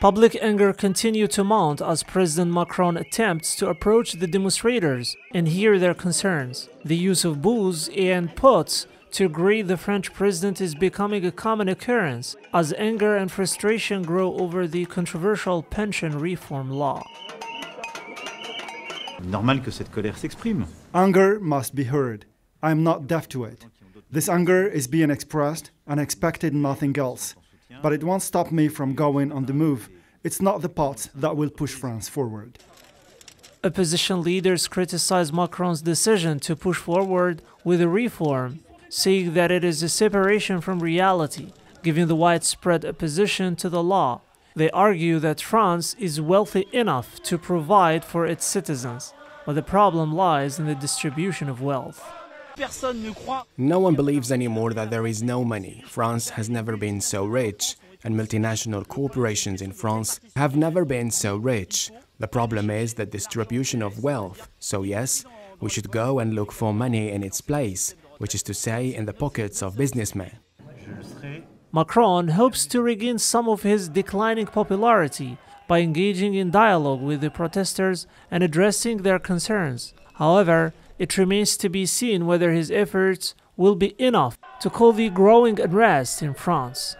Public anger continued to mount as President Macron attempts to approach the demonstrators and hear their concerns. The use of booze and pots to greet the French president is becoming a common occurrence as anger and frustration grow over the controversial pension reform law. Normal que cette colère s'exprime. Anger must be heard. I am not deaf to it. This anger is being expressed and I expected nothing else. But it won't stop me from going on the move. It's not the pots that will push France forward. Opposition leaders criticize Macron's decision to push forward with a reform, saying that it is a separation from reality, given the widespread opposition to the law. They argue that France is wealthy enough to provide for its citizens, but the problem lies in the distribution of wealth. No one believes anymore that there is no money. France has never been so rich, and multinational corporations in France have never been so rich. The problem is the distribution of wealth. So yes, we should go and look for money in its place, which is to say, in the pockets of businessmen. Macron hopes to regain some of his declining popularity by engaging in dialogue with the protesters and addressing their concerns. However, it remains to be seen whether his efforts will be enough to quell the growing unrest in France.